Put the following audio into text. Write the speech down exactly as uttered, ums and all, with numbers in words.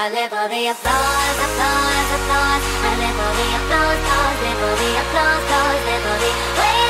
I live for the applause, applause, applause. I live for the applause, applause. Live for the applause, applause. Live for the.